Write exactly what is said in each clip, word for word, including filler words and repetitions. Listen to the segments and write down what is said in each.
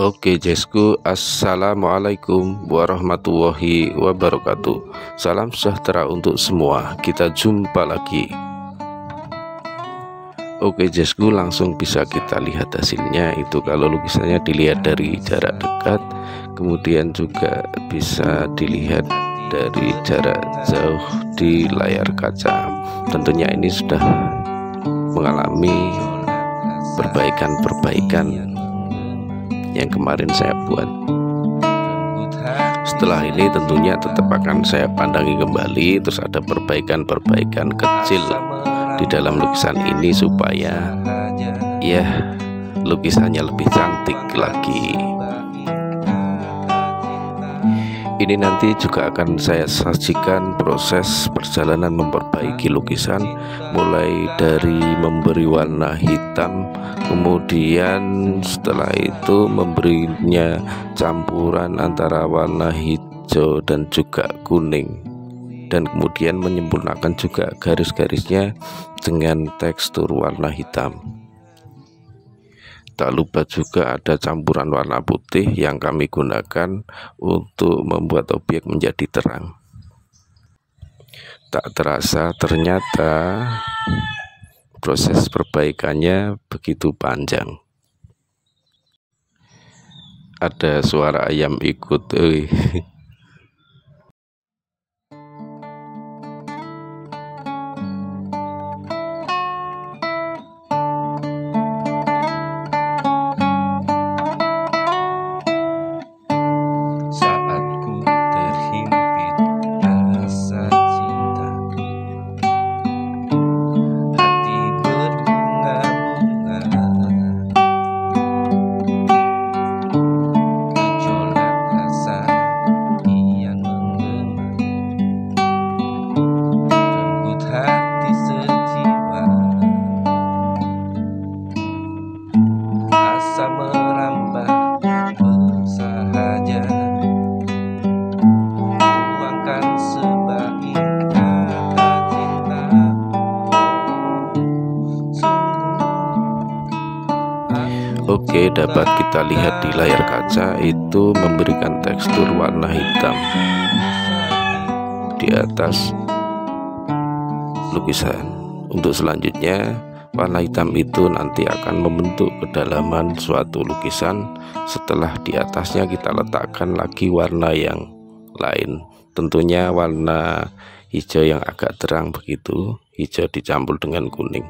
Oke Jesku, assalamualaikum warahmatullahi wabarakatuh. Salam sejahtera untuk semua. Kita jumpa lagi. Oke Jesku, langsung bisa kita lihat hasilnya. Itu kalau lukisannya dilihat dari jarak dekat, kemudian juga bisa dilihat dari jarak jauh di layar kaca. Tentunya ini sudah mengalami perbaikan-perbaikan yang kemarin saya buat. Setelah ini tentunya tetap akan saya pandangi kembali, terus ada perbaikan-perbaikan kecil di dalam lukisan ini supaya ya lukisannya lebih cantik lagi. Ini nanti juga akan saya sajikan proses perjalanan memperbaiki lukisan, mulai dari memberi warna hitam, kemudian setelah itu memberinya campuran antara warna hijau dan juga kuning, dan kemudian menyempurnakan juga garis-garisnya dengan tekstur warna hitam. Tak lupa juga ada campuran warna putih yang kami gunakan untuk membuat objek menjadi terang. Tak terasa ternyata proses perbaikannya begitu panjang. Ada suara ayam ikut. Oke, dapat kita lihat di layar kaca itu memberikan tekstur warna hitam di atas lukisan. Untuk selanjutnya, warna hitam itu nanti akan membentuk kedalaman suatu lukisan. Setelah di atasnya kita letakkan lagi warna yang lain, tentunya warna hijau yang agak terang begitu, hijau dicampur dengan kuning.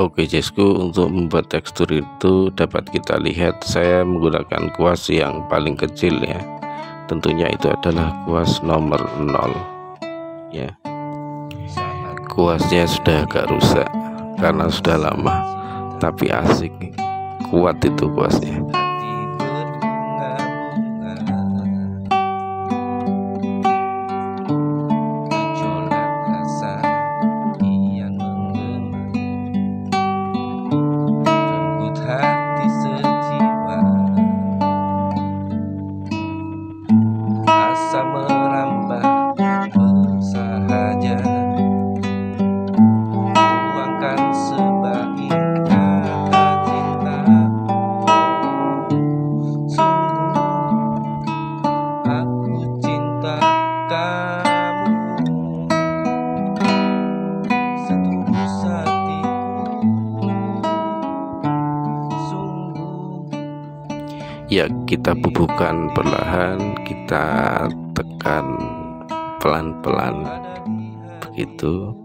Oke Jesku, untuk membuat tekstur itu dapat kita lihat saya menggunakan kuas yang paling kecil ya. Tentunya itu adalah kuas nomor nol ya. Kuasnya sudah agak rusak karena sudah lama, tapi asik, kuat itu kuasnya. Sebaik kata cinta. ya kita bubuhkan perlahan, kita tekan pelan-pelan begitu.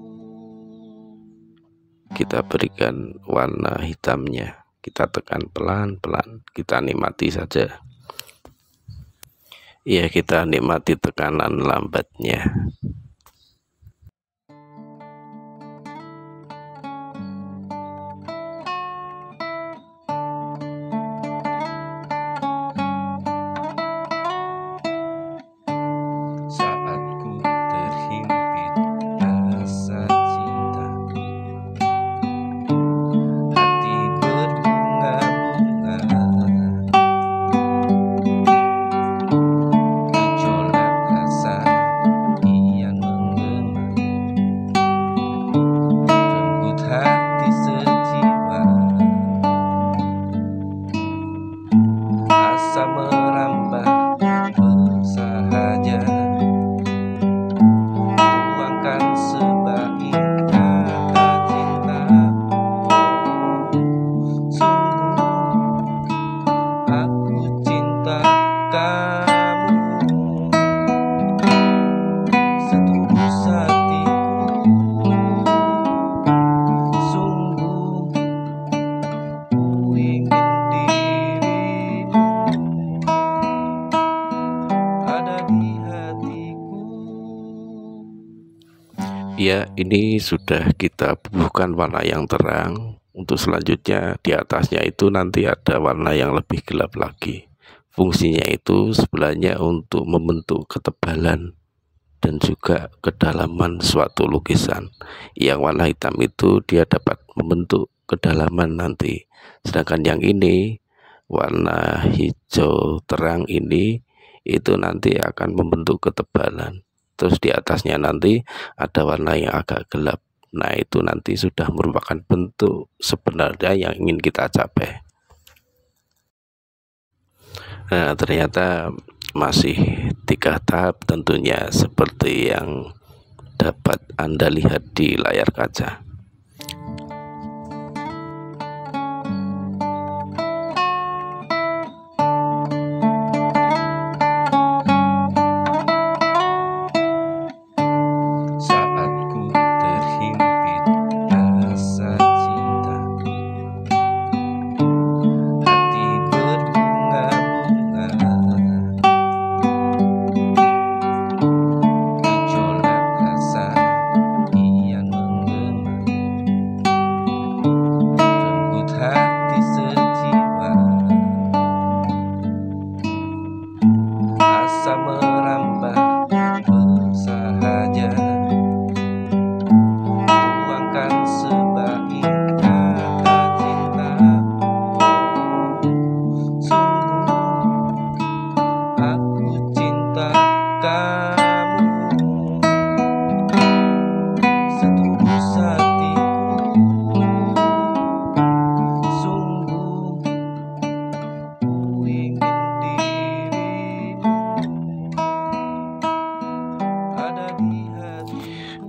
Kita berikan warna hitamnya, kita tekan pelan-pelan, kita nikmati saja. Ya, kita nikmati tekanan lambatnya. Ya, ini sudah kita bubuhkan warna yang terang. Untuk selanjutnya di atasnya itu nanti ada warna yang lebih gelap lagi. Fungsinya itu sebenarnya untuk membentuk ketebalan dan juga kedalaman suatu lukisan. Yang warna hitam itu dia dapat membentuk kedalaman nanti. Sedangkan yang ini warna hijau terang ini itu nanti akan membentuk ketebalan. Terus di atasnya nanti ada warna yang agak gelap. Nah, itu nanti sudah merupakan bentuk sebenarnya yang ingin kita capai. Nah, ternyata masih tiga tahap tentunya seperti yang dapat Anda lihat di layar kaca.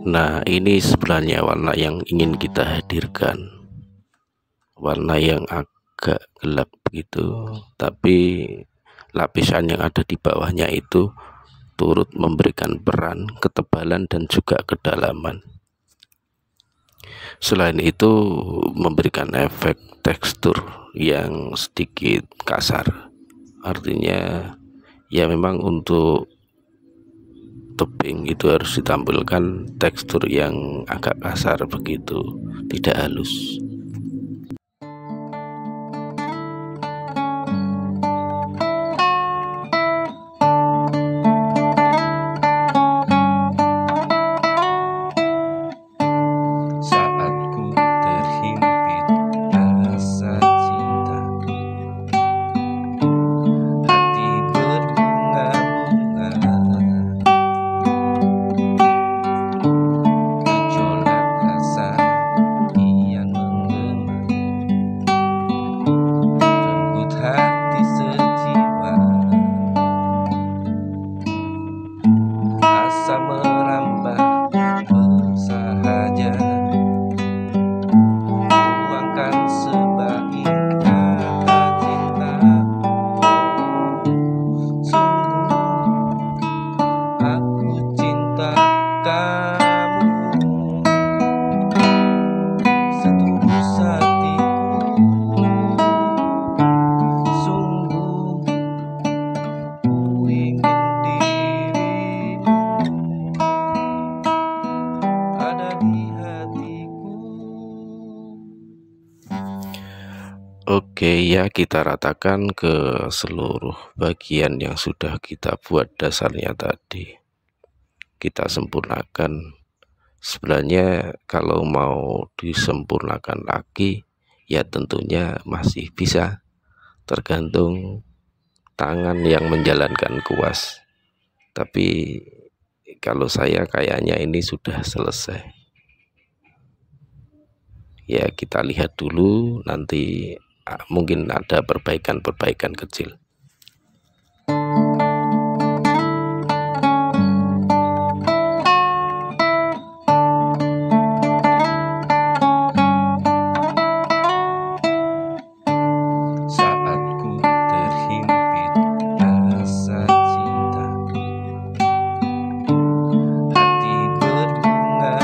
Nah, ini sebenarnya warna yang ingin kita hadirkan, warna yang agak gelap begitu, tapi lapisan yang ada di bawahnya itu turut memberikan peran ketebalan dan juga kedalaman. Selain itu memberikan efek tekstur yang sedikit kasar, artinya ya memang untuk tebing itu harus ditampilkan tekstur yang agak kasar begitu, tidak halus. Oke ya, kita ratakan ke seluruh bagian yang sudah kita buat dasarnya tadi. Kita sempurnakan. Sebenarnya kalau mau disempurnakan lagi, ya tentunya masih bisa, tergantung tangan yang menjalankan kuas. Tapi kalau saya kayaknya ini sudah selesai. Ya kita lihat dulu, nanti mungkin ada perbaikan-perbaikan kecil. Saat ku terhimpit rasa cinta, hati berbunga-bunga.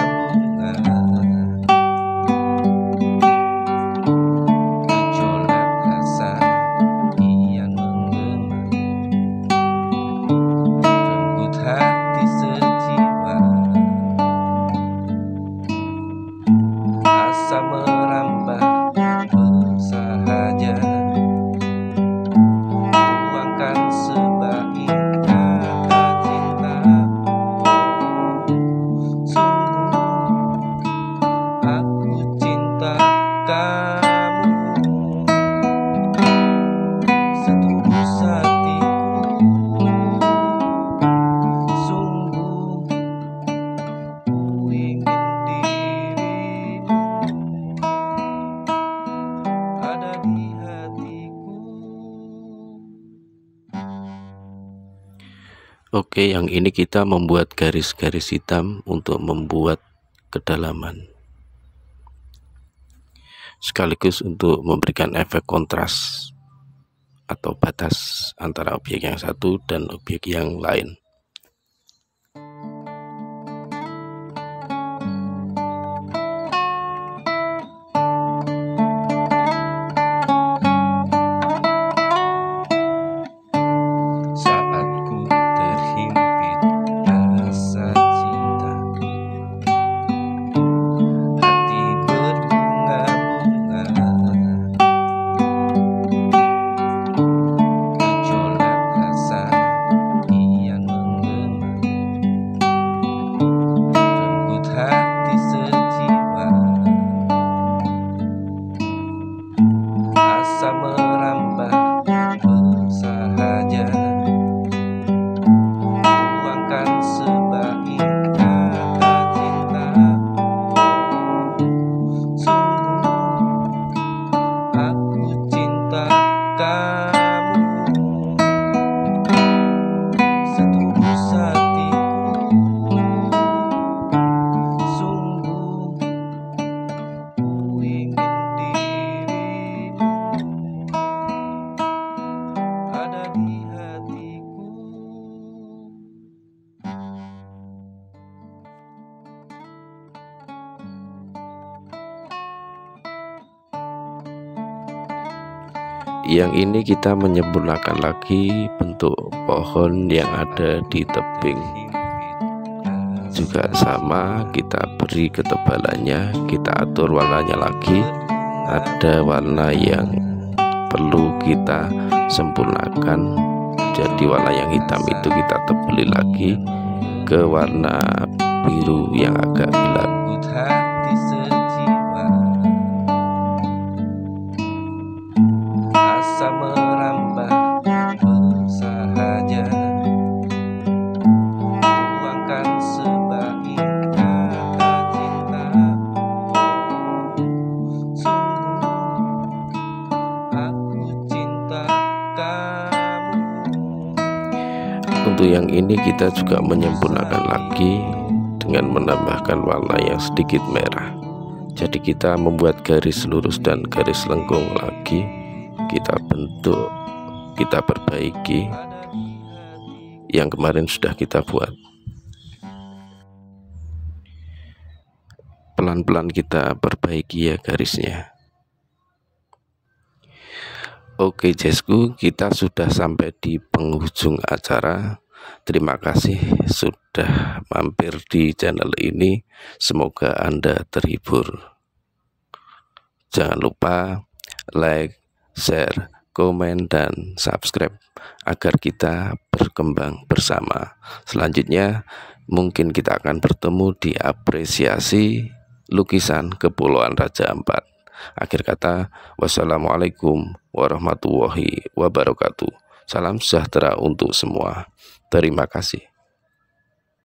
Oke, yang ini kita membuat garis-garis hitam untuk membuat kedalaman, sekaligus untuk memberikan efek kontras atau batas antara objek yang satu dan objek yang lain. Yang ini kita menyempurnakan lagi bentuk pohon yang ada di tebing. Juga sama, kita beri ketebalannya, kita atur warnanya lagi. Ada warna yang perlu kita sempurnakan, jadi warna yang hitam itu kita tebeli lagi ke warna biru yang agak gelap. Untuk yang ini kita juga menyempurnakan lagi dengan menambahkan warna yang sedikit merah. Jadi kita membuat garis lurus dan garis lengkung lagi. Kita bentuk, kita perbaiki yang kemarin sudah kita buat. Pelan-pelan kita perbaiki ya garisnya. Oke Jesku, kita sudah sampai di penghujung acara. Terima kasih sudah mampir di channel ini. Semoga Anda terhibur. Jangan lupa like, share, komen, dan subscribe agar kita berkembang bersama. Selanjutnya, mungkin kita akan bertemu di apresiasi lukisan Kepulauan Raja Ampat. Akhir kata, wassalamualaikum warahmatullahi wabarakatuh. Salam sejahtera untuk semua. Terima kasih.